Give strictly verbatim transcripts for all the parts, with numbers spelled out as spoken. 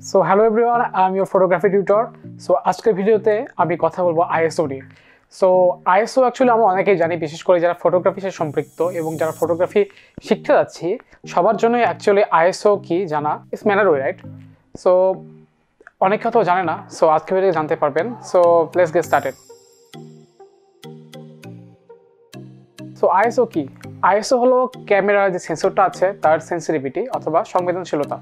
So hello everyone, I'm your photography tutor. So আজকের ভিডিওতে আমি কথা বলবো আইএসও নিয়ে। So আইএসও actually আমরা অনেকেই জানি, বিশেষ করে যারা ফটোগ্রাফির সাথে সম্পৃক্ত এবং যারা ফটোগ্রাফি শিখতে যাচ্ছি সবার জন্য actually আইএসও কি জানা is mandatory, right? So অনেক কথা জানে না, so আজকে ভিডিওতে জানতে পারবেন। So let's get started. So ISO কি? আইএসও হলো ক্যামেরার যে সেন্সরটা আছে তার সেনসিটিভিটি অথবা সংবেদনশীলতা,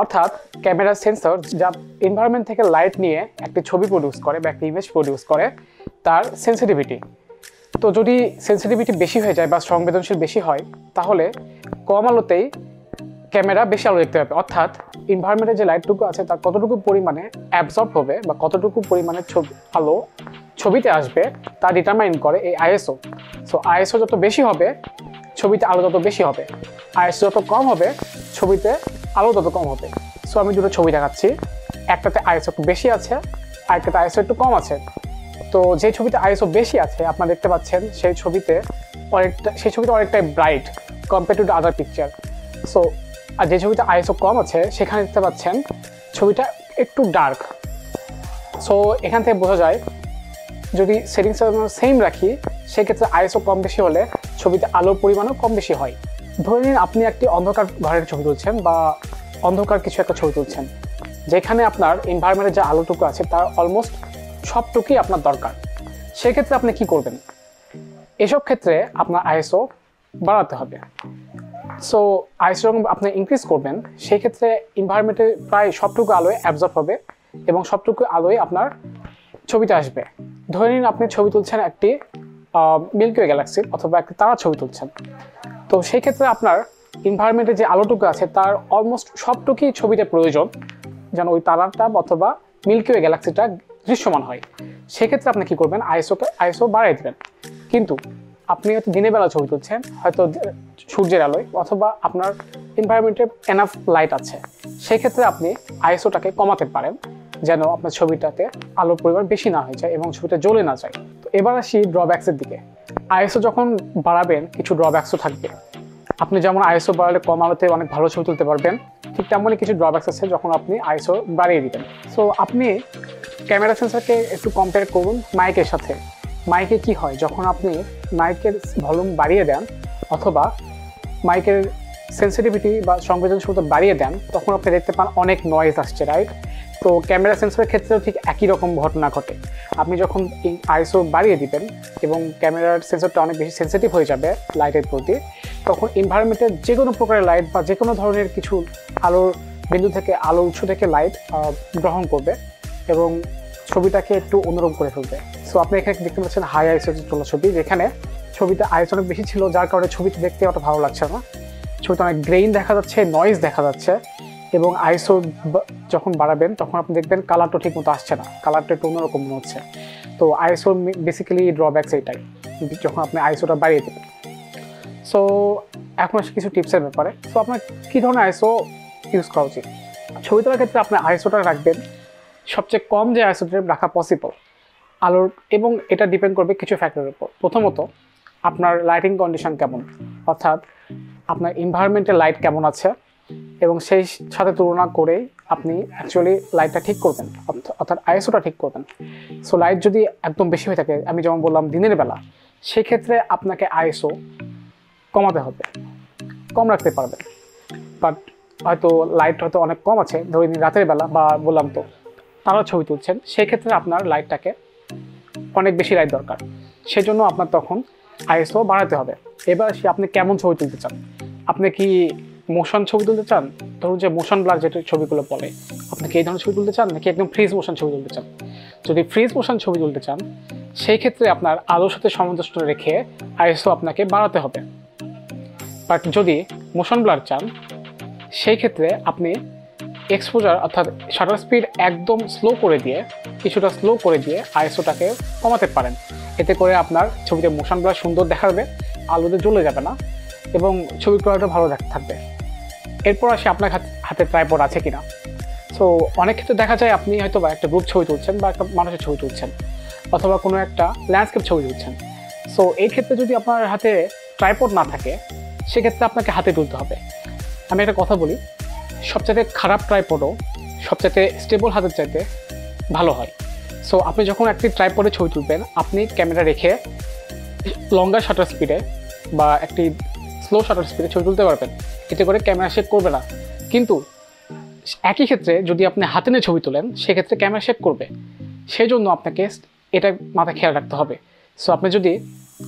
অর্থাৎ ক্যামেরা সেন্সর যা এনভায়রনমেন্ট থেকে লাইট নিয়ে একটি ছবি প্রোডিউস করে বা একটি ইমেজ প্রোডিউস করে তার সেনসিটিভিটি। তো যদি সেনসিটিভিটি বেশি হয়ে যায় বা সংবেদনশীল বেশি হয় তাহলে কম আলোতেই ক্যামেরা বেশি আলো দেখতে পাবে, অর্থাৎ এনভায়রনমেন্টে যে লাইটটুকু আছে তার কতটুকু পরিমাণে অ্যাবজর্ব হবে বা কতটুকু পরিমাণে ছবি আলো ছবিতে আসবে তা ডিটারমাইন করে এই আইএসও। সো আইএসও যত বেশি হবে ছবিতে আলো তত বেশি হবে, আইএসও যত কম হবে ছবিতে আলো তত কম হবে। সো আমি দুটো ছবি দেখাচ্ছি, একটাতে আইএসও একটু বেশি আছে আর একটাতে আইএসও একটু কম আছে। তো যে ছবিতে আইএসও বেশি আছে আপনারা দেখতে পাচ্ছেন সেই ছবিতে অনেকটা সেই ছবিতে অনেকটাই bright compare to the other picture. So আর যে ছবিতে আইএসও কম আছে সেখানে দেখতে পাচ্ছেন ছবিটা একটু ডার্ক। সো এখান থেকে বোঝা যায় যদি সেটিংসটা আমরা সেম রাখি সেক্ষেত্রে আইএসও কম বেশি হলে ছবিতে আলোর পরিমাণও কম বেশি হয়। ধরে নিন আপনি একটি অন্ধকার ঘরের ছবি তুলছেন বা অন্ধকার কিছু একটা ছবি তুলছেন যেখানে আপনার এনভায়রনমেন্টের যে আলোটুকু আছে তার অলমোস্ট সবটুকুই আপনার দরকার, সেক্ষেত্রে আপনি কি করবেন? এসব ক্ষেত্রে আপনার আইএসও বাড়াতে হবে। সো আইএসও যখন আপনি ইনক্রিজ করবেন সেই ক্ষেত্রে এনভায়রনমেন্টের প্রায় সবটুকু আলোয় অ্যাবজর্ব হবে এবং সবটুকু আলোয় আপনার ছবিতে আসবে। ধরে নিন আপনি ছবি তুলছেন একটি মিল্কিওয়ে গ্যালাক্সির অথবা একটি তারা ছবি তুলছেন, তো সেই ক্ষেত্রে আপনার এনভায়রনমেন্টে যে আলোটুকু আছে তার অলমোস্ট সবটুকুই ছবিতে প্রয়োজন যেন ওই তারাটা অথবা মিল্কিওয়ে গ্যালাক্সিটা দৃশ্যমান হয়। সেক্ষেত্রে আপনি কী করবেন? আইএসওকে আইএসও বাড়িয়ে দেবেন। কিন্তু আপনি হয়তো দিনের বেলা ছবি তুলছেন, হয়তো সূর্যের আলোয় অথবা আপনার এনভায়রনমেন্টে এনাফ লাইট আছে, সেক্ষেত্রে আপনি আইএসওটাকে কমাতে পারেন যেন আপনার ছবিটাতে আলোর পরিমাণ বেশি না হয়ে যায় এবং ছবিটা জ্বলে না যায়। তো এবার আসি ড্রব্যাক্সের দিকে। আইএসও যখন বাড়াবেন কিছু ড্রব্যাক্সও থাকবে। আপনি যেমন আইএসও বাড়ালে কম আলোতে অনেক ভালো ছবি তুলতে পারবেন, ঠিক তেমনই কিছু ড্রব্যাক্স আছে যখন আপনি আইএসও বাড়িয়ে দিবেন। সো আপনি ক্যামেরা সেন্সরকে একটু কম্পেয়ার করুন মাইকের সাথে। মাইকে কি হয়? যখন আপনি মাইকের ভলিউম বাড়িয়ে দেন অথবা মাইকের সেন্সিটিভিটি বা সংবেদনশীলতা বাড়িয়ে দেন তখন আপনি দেখতে পান অনেক নয়েজ আসছে, রাইট? তো ক্যামেরা সেন্সরের ক্ষেত্রেও ঠিক একই রকম ঘটনা ঘটে। আপনি যখন এই আইএসও বাড়িয়ে দিবেন এবং ক্যামেরার সেন্সরটা অনেক বেশি সেন্সিটিভ হয়ে যাবে লাইটের প্রতি, তখন এনভায়রনমেন্টের যে কোনো প্রকারের লাইট বা যে কোনো ধরনের কিছু আলোর বিন্দু থেকে আলো উৎস থেকে লাইট গ্রহণ করবে এবং ছবিটাকে একটু অন্যরকম করে ফেলবে। সো আপনি এখানে দেখতে পাচ্ছেন হাই আইএসও তোলা ছবি যেখানে ছবিতে আইএসও অনেক বেশি ছিল, যার কারণে ছবিতে দেখতে অত ভালো লাগছে না, ছবিতে অনেক গ্রেইন দেখা যাচ্ছে, নয়েজ দেখা যাচ্ছে। এবং আইএসও যখন বাড়াবেন তখন আপনি দেখবেন কালারটা ঠিক মতো আসছে না, কালারটা একটু অন্যরকম মনে হচ্ছে। তো আইএসও বেসিক্যালি ড্রব্যাকস এইটাই যখন আপনি আইএসওটা বাড়িয়ে দেবেন। সো এখন আসে কিছু টিপসের ব্যাপারে। সো আপনার কী ধরনের আইএসও ইউজ করা উচিত? ছবি তোলার ক্ষেত্রে আপনার আইএসওটা রাখবেন সবচেয়ে কম যে আইএসওটা রাখা পসিবল আলোর, এবং এটা ডিপেন্ড করবে কিছু ফ্যাক্টরের উপর। প্রথমত আপনার লাইটিং কন্ডিশন কেমন, অর্থাৎ আপনার এনভায়রনমেন্টের লাইট কেমন আছে এবং সেই সাথে তুলনা করে আপনি অ্যাকচুয়ালি লাইটটা ঠিক করবেন অর্থাৎ আইএসওটা ঠিক করবেন। সো লাইট যদি একদম বেশি হয়ে থাকে, আমি যেমন বললাম দিনের বেলা, সেক্ষেত্রে আপনাকে আইএসও কমাতে হবে, কম রাখতে পারবেন। বাট হয়তো লাইট হয়তো অনেক কম আছে, ধরে নিন রাতের বেলা বা বললাম তো তারা ছবি তুলছেন, সেক্ষেত্রে আপনার লাইটটাকে অনেক বেশি লাইট দরকার, সেজন্য আপনার তখন আইএসও বাড়াতে হবে। এবার সে আপনি কেমন ছবি তুলতে চান? আপনি কি মোশন ছবি তুলতে চান? ধরুন যে মোশন ব্লার যেটা ছবিগুলো বলে, আপনি কি এই ধরনের ছবি তুলতে চান নাকি একদম ফ্রিজ মোশন ছবি তুলতে চান? যদি ফ্রিজ মোশন ছবি তুলতে চান সেই ক্ষেত্রে আপনার আলোর সাথে সামঞ্জস্য রেখে আইএসও আপনাকে বাড়াতে হবে। বাট যদি মোশন ব্লার চান সেই ক্ষেত্রে আপনি এক্সপোজার অর্থাৎ শাটার স্পিড একদম স্লো করে দিয়ে কিছুটা স্লো করে দিয়ে আইএসওটাকে কমাতে পারেন। এতে করে আপনার ছবিতে মোশন ব্লার সুন্দর দেখাবে, আলোতে জ্বলে যাবে না এবং ছবি কোয়ালিটিও ভালো থাকবে। এরপর আসে আপনার হাতে ট্রাইপড আছে কিনা। সো অনেক ক্ষেত্রে দেখা যায় আপনি হয়তো বা একটা গ্রুপ ছবি তুলছেন বা একটা মানুষের ছবি তুলছেন অথবা কোনো একটা ল্যান্ডস্কেপ ছবি তুলছেন। সো এই ক্ষেত্রে যদি আপনার হাতে ট্রাইপড না থাকে সেক্ষেত্রে আপনাকে হাতে তুলতে হবে। আমি একটা কথা বলি, সবচেয়ে খারাপ ট্রাইপডও সবচাইতে স্টেবল হাতের চাইতে ভালো হয়। সো আপনি যখন একটি ট্রাইপডে ছবি তুলবেন, আপনি ক্যামেরা রেখে লঙ্গার শাটার স্পিডে বা একটি স্লো শাটার স্পিডে ছবি তুলতে পারবেন, এতে করে ক্যামেরা শেক করবে না। কিন্তু একই ক্ষেত্রে যদি আপনি হাতে নিয়ে ছবি তোলেন, সেক্ষেত্রে ক্যামেরা শেক করবে, সেই জন্য আপনাকে এটা মাথায় খেয়াল রাখতে হবে। সো আপনি যদি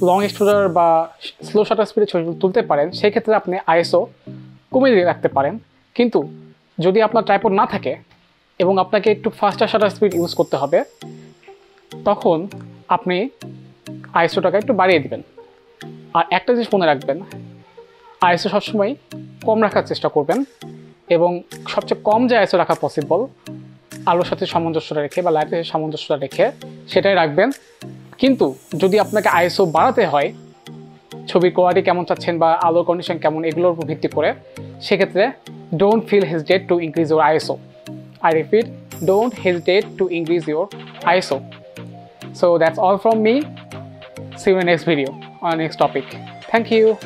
লং এক্সপোজার বা স্লো শাটার স্পিডে ছবি তুলতে পারেন, সেক্ষেত্রে আপনি আইএসও কমিয়ে রাখতে পারেন। কিন্তু যদি আপনার ট্রাইপড না থাকে এবং আপনাকে একটু ফাস্টার শাটার স্পিড ইউজ করতে হবে, তখন আপনি আইএসওটাকে একটু বাড়িয়ে দেবেন। আর একটা জিনিস মনে রাখবেন, আইএসও সবসময় কম রাখার চেষ্টা করবেন এবং সবচেয়ে কম যে আইএসও রাখা পসিবল, আলোর সাথে সামঞ্জস্যটা রেখে বা লাইটের সামঞ্জস্যটা রেখে সেটাই রাখবেন। কিন্তু যদি আপনাকে আইএসও বাড়াতে হয়, ছবির কোয়ালিটি কেমন চাচ্ছেন বা আলোর কন্ডিশন কেমন, এগুলোর উপর ভিত্তি করে, সেক্ষেত্রে don't feel hesitate to increase your ISO. I repeat, don't hesitate to increase your ISO. So that's all from me. See you in the next video on the next topic. Thank you.